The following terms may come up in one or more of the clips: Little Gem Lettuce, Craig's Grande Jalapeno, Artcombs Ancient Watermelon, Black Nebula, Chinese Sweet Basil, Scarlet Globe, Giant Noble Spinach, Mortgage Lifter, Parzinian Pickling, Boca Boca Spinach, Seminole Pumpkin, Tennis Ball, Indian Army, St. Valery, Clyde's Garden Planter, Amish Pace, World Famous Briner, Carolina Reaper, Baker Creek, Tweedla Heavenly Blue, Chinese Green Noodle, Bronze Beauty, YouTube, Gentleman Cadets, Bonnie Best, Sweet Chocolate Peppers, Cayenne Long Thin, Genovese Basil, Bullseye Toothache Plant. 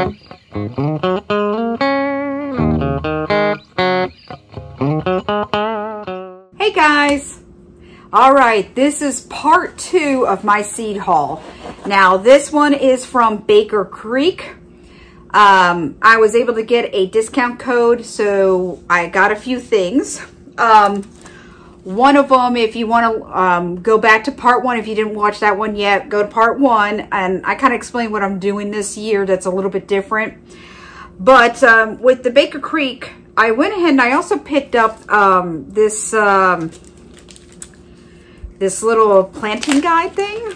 Hey guys! Alright, this is part two of my seed haul. Now this one is from Baker Creek. I was able to get a discount code, so I got a few things. One of them, if you want to go back to part one, if you didn't watch that one yet, go to part one, and I kind of explain what I'm doing this year that's a little bit different. But with the Baker Creek, I went ahead and I also picked up this little planting guide thing.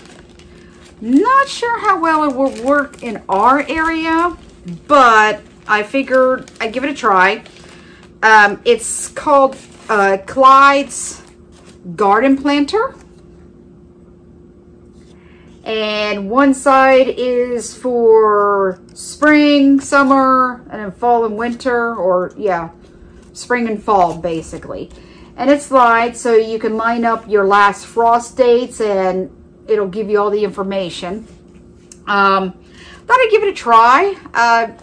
Not sure how well it will work in our area, but I figured I'd give it a try. It's called Clyde's Garden Planter, and one side is for spring, summer, and then fall and winter, or yeah, spring and fall basically. And it slides so you can line up your last frost dates, and it'll give you all the information. Thought I'd give it a try.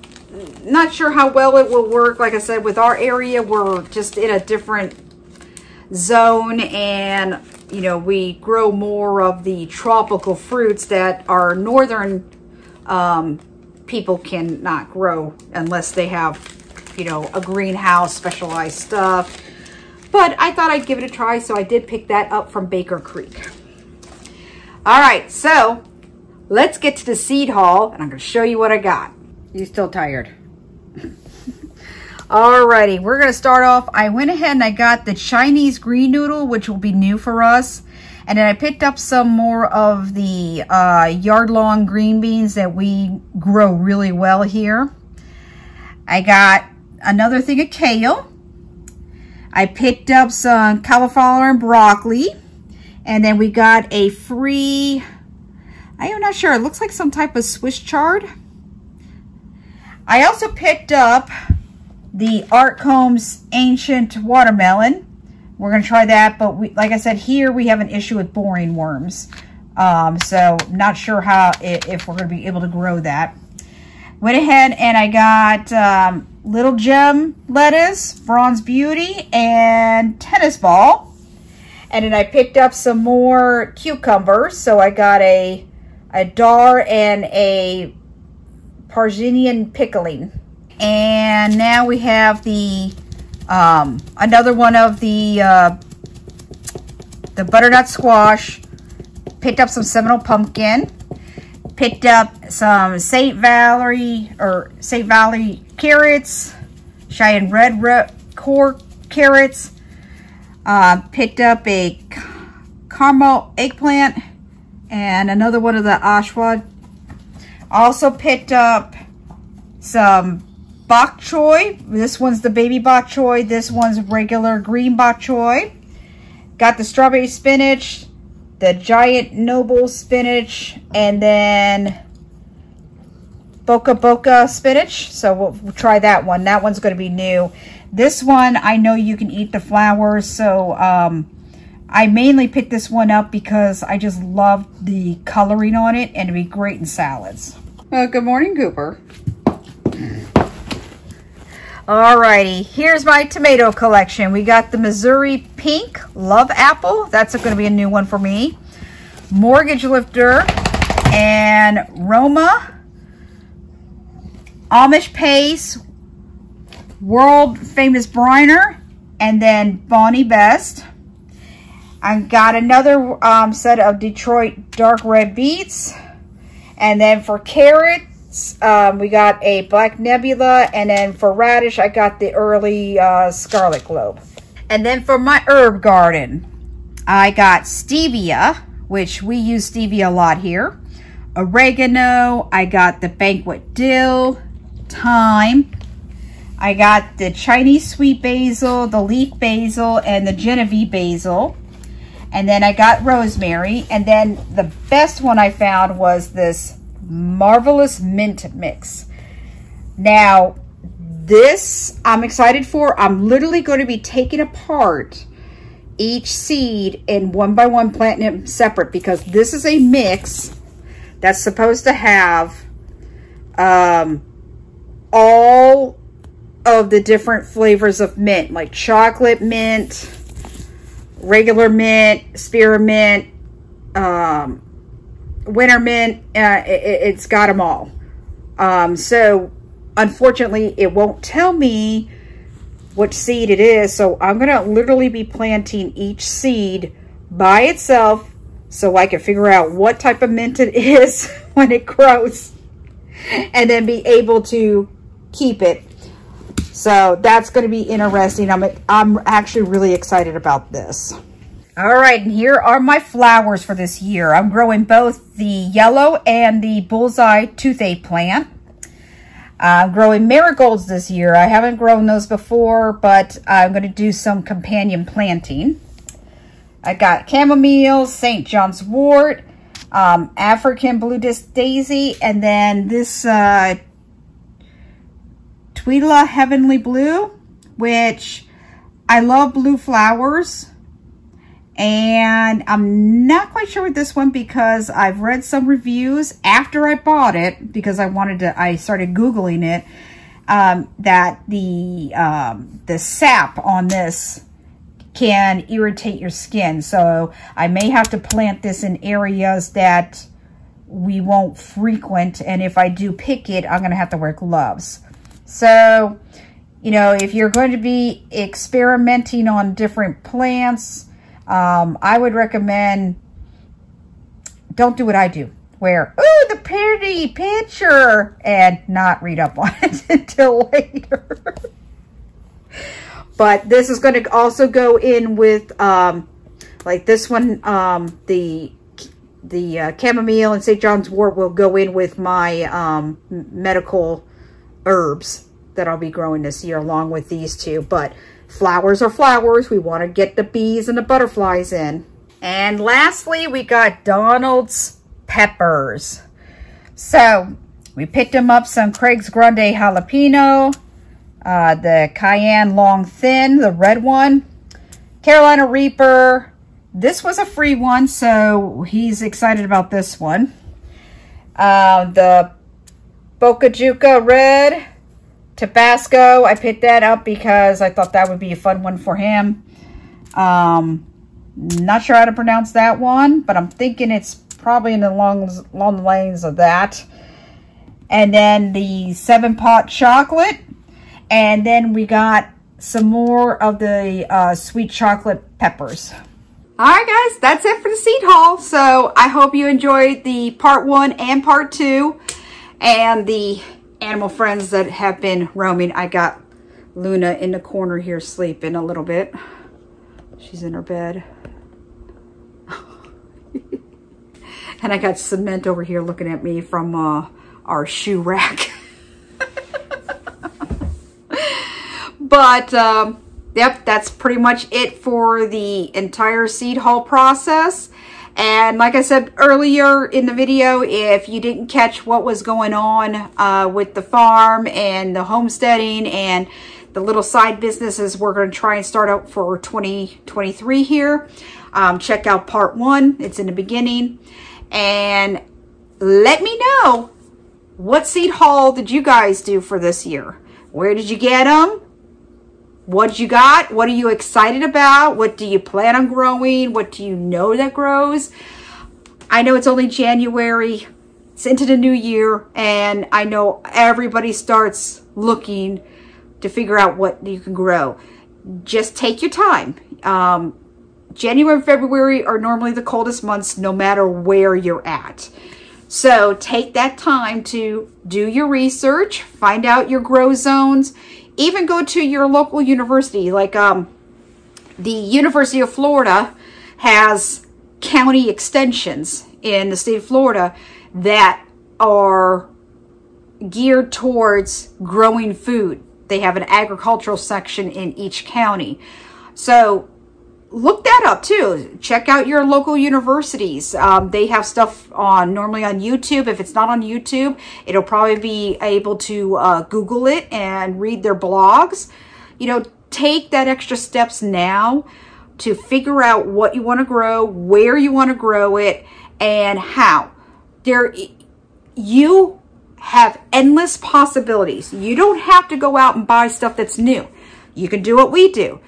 Not sure how well it will work. Like I said, with our area, we're just in a different zone, and you know, we grow more of the tropical fruits that our northern people cannot grow unless they have, you know, a greenhouse, specialized stuff. But I thought I'd give it a try, so I did pick that up from Baker Creek. All right, so let's get to the seed haul, and I'm going to show you what I got. You still tired? Alrighty, we're gonna start off. I went ahead and I got the Chinese green noodle, which will be new for us, and then I picked up some more of the yard-long green beans that we grow really well here. I got another thing of kale. I picked up some cauliflower and broccoli, and then we got a free, I am not sure, it looks like some type of Swiss chard. I also picked up the Artcombs Ancient Watermelon. We're going to try that, but we, like I said, here we have an issue with boring worms. So not sure how, if we're going to be able to grow that. Went ahead and I got Little Gem Lettuce, Bronze Beauty, and Tennis Ball. And then I picked up some more cucumbers. So I got a dar and a Parzinian Pickling. And now we have the another one of the butternut squash. Picked up some Seminole Pumpkin. Picked up some St. Valery carrots, Cheyenne Red Core carrots. Picked up a caramel eggplant and another one of the Oshawa. Also picked up some bok choy. This one's the baby bok choy. This one's regular green bok choy. Got the strawberry spinach, the giant noble spinach, and then Boca Boca spinach. So we'll try that one. That one's going to be new. This one, I know you can eat the flowers, so I mainly picked this one up because I just loved the coloring on it, and it'd be great in salads. Well, good morning, Cooper. Alrighty, here's my tomato collection. We got the Missouri Pink Love Apple. That's going to be a new one for me. Mortgage Lifter and Roma. Amish Pace. World Famous Briner. And then Bonnie Best. I've got another set of Detroit Dark Red Beets. And then for carrots, we got a Black Nebula. And then for radish, I got the early Scarlet Globe. And then for my herb garden, I got stevia, which we use stevia a lot here. Oregano. I got the Banquet Dill. Thyme. I got the Chinese Sweet Basil, the Leaf Basil, and the Genovese Basil. And then I got rosemary. And then the best one I found was this Marvelous Mint Mix. Now, this I'm excited for. I'm literally going to be taking apart each seed and one by one planting them separate, because this is a mix that's supposed to have all of the different flavors of mint, like chocolate mint, regular mint, spearmint, winter mint. It's got them all. So unfortunately, it won't tell me which seed it is. So I'm going to literally be planting each seed by itself so I can figure out what type of mint it is when it grows and then be able to keep it. So that's going to be interesting. I'm actually really excited about this. All right, and here are my flowers for this year. I'm growing both the yellow and the bullseye toothache plant. I'm growing marigolds this year. I haven't grown those before, but I'm going to do some companion planting. I got chamomile, St. John's wort, African Blue Disc Daisy, and then this Tweedla Heavenly Blue, which I love blue flowers. And I'm not quite sure with this one because I've read some reviews after I bought it, because I started Googling it, that the sap on this can irritate your skin. So I may have to plant this in areas that we won't frequent. And if I do pick it, I'm going to have to wear gloves. So, you know, if you're going to be experimenting on different plants, I would recommend don't do what I do, where, ooh, the pretty picture, and not read up on it until later. But this is going to also go in with, like this one, the chamomile and St. John's wort will go in with my medical herbs that I'll be growing this year along with these two. But flowers are flowers. We want to get the bees and the butterflies in. And lastly, we got Donald's Peppers. So we picked them up some Craig's Grande Jalapeno, the Cayenne Long Thin, the red one, Carolina Reaper. This was a free one, so he's excited about this one. The Boca Boca Red, Tabasco, I picked that up because I thought that would be a fun one for him. Not sure how to pronounce that one, but I'm thinking it's probably in the long lanes of that. And then the 7-Pot Chocolate. And then we got some more of the sweet chocolate peppers. All right, guys, that's it for the seed haul. So I hope you enjoyed the part one and part two and the animal friends that have been roaming. I got Luna in the corner here sleeping a little bit. She's in her bed. And I got Cement over here looking at me from our shoe rack. But yep, that's pretty much it for the entire seed haul process. And like I said earlier in the video, if you didn't catch what was going on with the farm and the homesteading and the little side businesses we're going to try and start out for 2023 here, check out part one. It's in the beginning. And let me know, what seed haul did you guys do for this year? Where did you get them? What you got? What are you excited about? What do you plan on growing? What do you know that grows? I know it's only January. It's into the new year. And I know everybody starts looking to figure out what you can grow. Just take your time. January and February are normally the coldest months no matter where you're at. So take that time to do your research, find out your grow zones, even go to your local university. Like the University of Florida has county extensions in the state of Florida that are geared towards growing food. They have an agricultural section in each county. So look that up too. Check out your local universities. They have stuff on normally on YouTube. If it's not on YouTube, it'll probably be able to Google it and read their blogs. You know, take that extra steps now to figure out what you want to grow, where you want to grow it, and how. You have endless possibilities. You don't have to go out and buy stuff that's new. You can do what we do.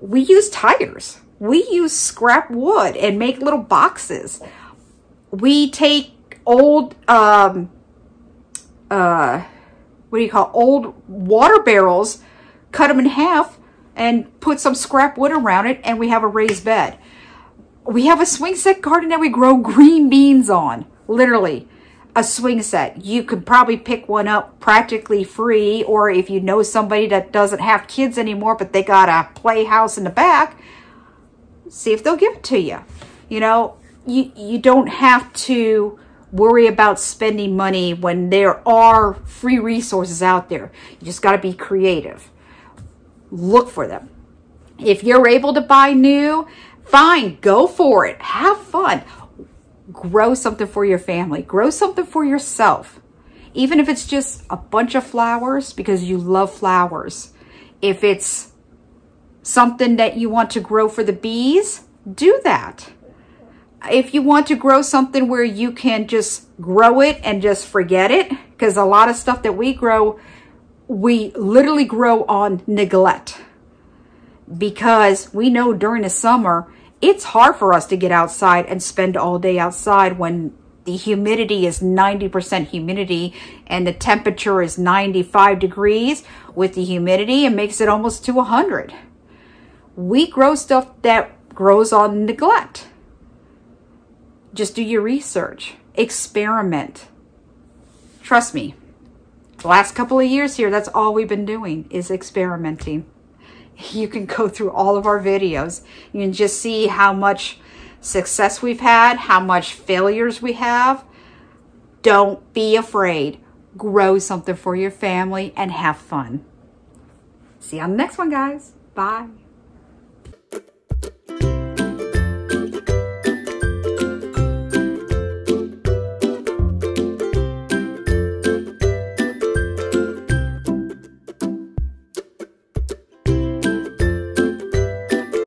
We use tires. We use scrap wood and make little boxes. We take old, old water barrels, cut them in half and put some scrap wood around it, and we have a raised bed. We have a swing set garden that we grow green beans on, literally. A swing set. You could probably pick one up practically free, or if you know somebody that doesn't have kids anymore but they got a playhouse in the back, see if they'll give it to you. You know, you don't have to worry about spending money when there are free resources out there. You just got to be creative. Look for them. If you're able to buy new, fine, go for it. Have fun. Grow something for your family. Grow something for yourself. Even if it's just a bunch of flowers because you love flowers. If it's something that you want to grow for the bees, do that. If you want to grow something where you can just grow it and just forget it, because a lot of stuff that we grow, we literally grow on neglect. Because we know during the summer, it's hard for us to get outside and spend all day outside when the humidity is 90% humidity and the temperature is 95 degrees. With the humidity, it makes it almost to 100. We grow stuff that grows on neglect. Just do your research. Experiment. Trust me, the last couple of years here, that's all we've been doing is experimenting. You can go through all of our videos. You can just see how much success we've had, how much failures we have. Don't be afraid. Grow something for your family and have fun. See you on the next one, guys. Bye.